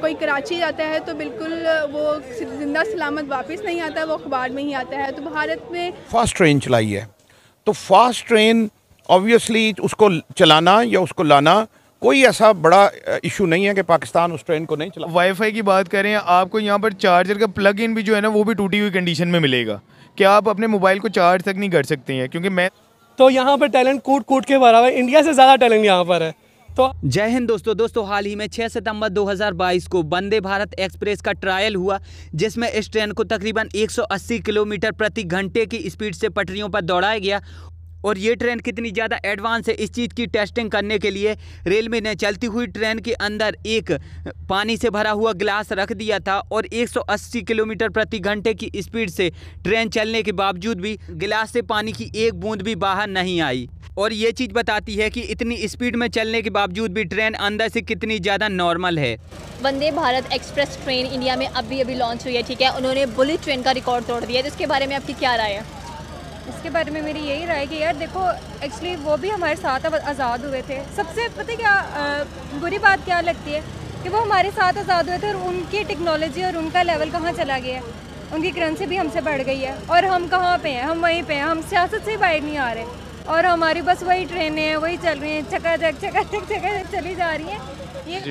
कोई कराची जाता है तो बिल्कुल वो जिंदा सलामत वापस नहीं आता, वो अखबार में ही आता है। तो भारत में फास्ट ट्रेन चलाई है, तो फास्ट ट्रेन ऑब्वियसली उसको चलाना या उसको लाना कोई ऐसा बड़ा इशू नहीं है कि पाकिस्तान उस ट्रेन को नहीं चला। वाईफाई की बात करें, आपको यहाँ पर चार्जर का प्लग इन भी जो है ना वो भी टूटी हुई कंडीशन में मिलेगा कि आप अपने मोबाइल को चार्ज तक नहीं कर सकते हैं। क्योंकि मैं तो यहाँ पर टैलेंट कूट कूट के भरा हुआ है, इंडिया से ज़्यादा टैलेंट यहाँ पर है। तो जय हिंद दोस्तों, हाल ही में 6 सितंबर 2022 को वंदे भारत एक्सप्रेस का ट्रायल हुआ, जिसमें इस ट्रेन को तकरीबन 180 किलोमीटर प्रति घंटे की स्पीड से पटरियों पर दौड़ाया गया। और ये ट्रेन कितनी ज़्यादा एडवांस है, इस चीज़ की टेस्टिंग करने के लिए रेलवे ने चलती हुई ट्रेन के अंदर एक पानी से भरा हुआ गिलास रख दिया था और 180 किलोमीटर प्रति घंटे की स्पीड से ट्रेन चलने के बावजूद भी गिलास से पानी की एक बूंद भी बाहर नहीं आई। और ये चीज़ बताती है कि इतनी स्पीड में चलने के बावजूद भी ट्रेन अंदर से कितनी ज़्यादा नॉर्मल है। Vande Bharat express train India में अभी अभी लॉन्च हुई है, ठीक है, उन्होंने बुलेट ट्रेन का रिकॉर्ड तोड़ दिया है। इसके बारे में आपकी क्या राय है? इसके बारे में मेरी यही राय कि यार देखो, एक्चुअली वो भी हमारे साथ आज़ाद हुए थे। सबसे पता क्या बुरी बात क्या लगती है कि वो हमारे साथ आज़ाद हुए थे और उनकी टेक्नोलॉजी और उनका लेवल कहाँ चला गया है, उनकी करेंसी भी हमसे बढ़ गई है और हम कहाँ पे हैं, हम वहीं पे हैं, हम सियासत से बाहर नहीं आ रहे और हमारी बस वही ट्रेनें हैं, वही चल रही हैं, चकाचक चकाचक चकाचक चली जा रही हैं।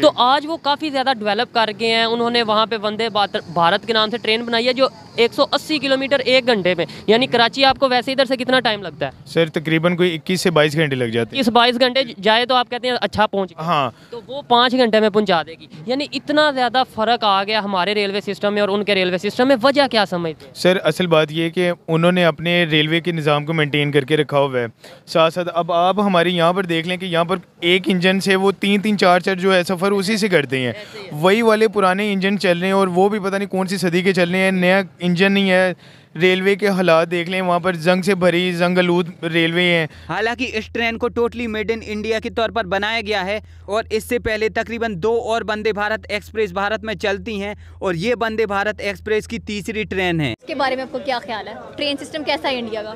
तो आज वो काफ़ी ज़्यादा डेवलप कर गए हैं। उन्होंने वहाँ पे वंदे भारत के नाम से ट्रेन बनाई है जो 180 किलोमीटर एक घंटे में, यानी कराची आपको वैसे इधर से कितना टाइम लगता है सर? तकरीबन कोई 21 से 22 घंटे लग जाते हैं। 22 घंटे जाए तो आप कहते हैं अच्छा पहुँच, हाँ, तो वो 5 घंटे में पहुँचा देगी। यानी इतना ज़्यादा फ़र्क आ गया हमारे रेलवे सिस्टम में और उनके रेलवे सिस्टम में। वजह क्या समझते हैं सर? असल बात ये कि उन्होंने अपने रेलवे के निज़ाम को मेनटेन करके रखा हुआ है। साथ साथ अब आप हमारे यहाँ पर देख लें कि यहाँ पर एक इंजन से वो 3-3, 4-4 जो है सफ़र उसी से करते हैं। वही वाले पुराने इंजन चल रहे हैं और वो भी पता नहीं कौन सी सदी के चल रहे हैं, नया इंजन नहीं है। रेलवे के हालात देख लें, वहाँ पर जंग से भरी जंगलूद रेलवे है। हालांकि इस ट्रेन को टोटली मेड इन इंडिया के तौर पर बनाया गया है और इससे पहले तकरीबन 2 और वंदे भारत एक्सप्रेस भारत में चलती हैं और ये वंदे भारत एक्सप्रेस की तीसरी ट्रेन है। इसके बारे में आपको क्या ख्याल है? ट्रेन सिस्टम कैसा है इंडिया का?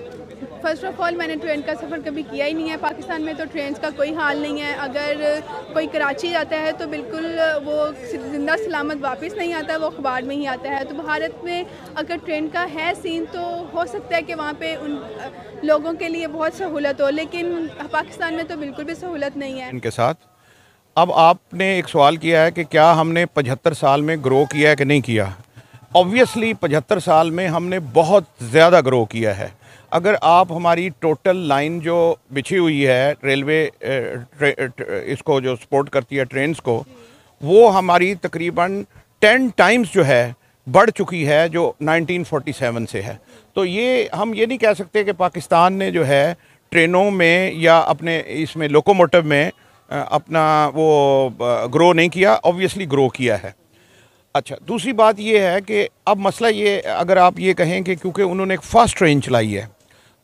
फर्स्ट ऑफ ऑल मैंने ट्रेन का सफ़र कभी किया ही नहीं है। पाकिस्तान में तो ट्रेन का कोई हाल नहीं है। अगर कोई कराची जाता है तो बिल्कुल वो जिंदा सलामत वापस नहीं आता, वो अखबार में ही आता है। तो भारत में अगर ट्रेन का है सीन तो हो सकता है कि वहाँ पे उन लोगों के लिए बहुत सहूलत हो, लेकिन पाकिस्तान में तो बिल्कुल भी सहूलत नहीं है इनके साथ। अब आपने एक सवाल किया है कि क्या हमने 75 साल में ग्रो किया है कि नहीं किया। ऑब्वियसली 75 साल में हमने बहुत ज़्यादा ग्रो किया है। अगर आप हमारी टोटल लाइन जो बिछी हुई है रेलवे इसको जो सपोर्ट करती है ट्रेन्स को, वो हमारी तकरीबन 10 टाइम्स जो है बढ़ चुकी है जो 1947 से है। तो ये हम ये नहीं कह सकते कि पाकिस्तान ने जो है ट्रेनों में या अपने इसमें लोकोमोटिव में अपना वो ग्रो नहीं किया। ऑब्वियसली ग्रो किया है। अच्छा, दूसरी बात ये है कि अब मसला ये, अगर आप ये कहें कि क्योंकि उन्होंने एक फ़ास्ट ट्रेन चलाई है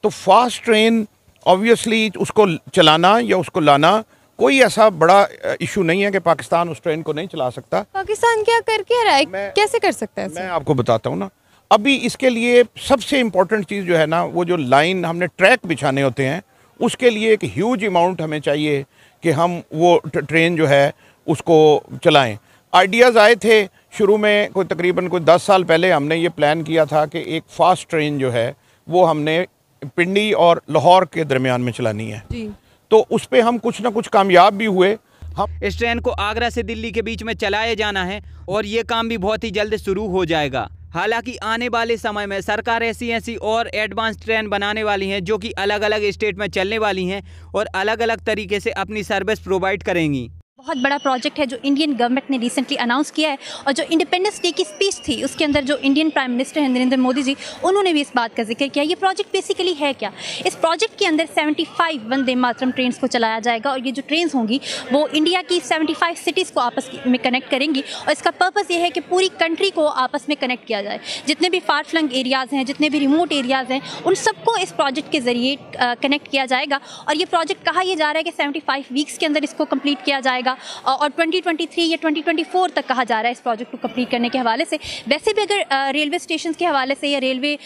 तो फास्ट ट्रेन ऑब्वियसली उसको चलाना या उसको लाना कोई ऐसा बड़ा इशू नहीं है कि पाकिस्तान उस ट्रेन को नहीं चला सकता। पाकिस्तान क्या करके रहा है, कैसे कर सकता है? मैं आपको बताता हूँ ना, अभी इसके लिए सबसे इम्पोर्टेंट चीज़ जो है ना, वो जो लाइन हमने ट्रैक बिछाने होते हैं उसके लिए एक ह्यूज अमाउंट हमें चाहिए कि हम वो ट्रेन जो है उसको चलाएँ। आइडियाज़ आए थे शुरू में, कोई तकरीबन कोई 10 साल पहले हमने ये प्लान किया था कि एक फ़ास्ट ट्रेन जो है वो हमने पिंडी और लाहौर के दरमियान में चलानी है जी। तो उस पर हम कुछ ना कुछ कामयाब भी हुए। हम इस ट्रेन को आगरा से दिल्ली के बीच में चलाया जाना है और ये काम भी बहुत ही जल्द शुरू हो जाएगा। हालांकि आने वाले समय में सरकार ऐसी और एडवांस ट्रेन बनाने वाली हैं जो कि अलग अलग स्टेट में चलने वाली हैं और अलग अलग तरीके से अपनी सर्विस प्रोवाइड करेंगी। बहुत बड़ा प्रोजेक्ट है जो इंडियन गवर्नमेंट ने रिसेंटली अनाउंस किया है और जो इंडिपेंडेंस डे की स्पीच थी उसके अंदर जो इंडियन प्राइम मिनिस्टर हैं नरेंद्र मोदी जी, उन्होंने भी इस बात का जिक्र किया। ये प्रोजेक्ट बेसिकली है क्या? इस प्रोजेक्ट के अंदर 75 वंदे मातरम ट्रेन्स को चलाया जाएगा और ये जो ट्रेन्स होंगी वो इंडिया की 75 सिटीज़ को आपस में कनेक्ट करेंगी और इसका पर्पज़ ये है कि पूरी कंट्री को आपस में कनेक्ट किया जाए। जितने भी फार फ्लंग एरियाज़ हैं, जितने भी रिमोट एरियाज़ हैं, उन सबको इस प्रोजेक्ट के ज़रिए कनेक्ट किया जाएगा। और ये प्रोजेक्ट कहा यह जा रहा है कि 75 वीक्स के अंदर इसको कम्प्लीट किया जाएगा। जाएगा और 2023 या 2024 तक कहा जा रहा है इस प्रोजेक्ट को कंप्लीट करने के हवाले से। वैसे भी अगर रेलवे स्टेशन के हवाले से या रेलवे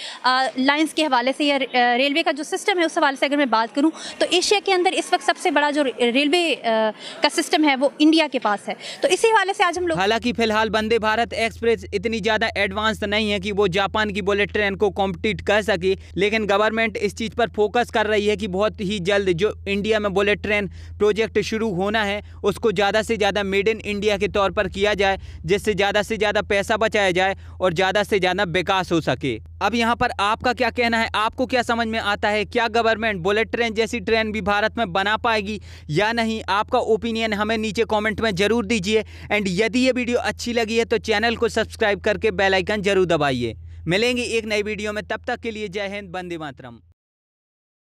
लाइंस के हवाले से या रेलवे का जो सिस्टम है उस हवाले से अगर मैं बात करूँ तो एशिया के अंदर इस वक्त सबसे बड़ा जो रेलवे का सिस्टम है वो इंडिया के पास है। तो इसी हवाले से आज हम लोग, हालांकि फिलहाल वंदे भारत एक्सप्रेस इतनी ज़्यादा एडवांस नहीं है कि वो जापान की बुलेट ट्रेन को कॉम्पिटिट कर सके, लेकिन गवर्नमेंट इस चीज़ पर फोकस कर रही है कि बहुत ही जल्द जो इंडिया में बुलेट ट्रेन प्रोजेक्ट शुरू होना है उसको ज़्यादा से ज़्यादा मेड इन इंडिया के तौर पर किया जाए, जिससे ज़्यादा से ज़्यादा पैसा बचाया जाए और ज़्यादा से ज़्यादा विकास हो सके। अब यहाँ पर आपका क्या कहना है, आपको क्या समझ में आता है, क्या गवर्नमेंट बुलेट ट्रेन जैसी ट्रेन भी भारत में बना पाएगी या नहीं? आपका ओपिनियन हमें नीचे कॉमेंट में ज़रूर दीजिए। एंड यदि ये वीडियो अच्छी लगी है तो चैनल को सब्सक्राइब करके बेल आइकन जरूर दबाइए। मिलेंगे एक नई वीडियो में, तब तक के लिए जय हिंद, वंदे मातरम।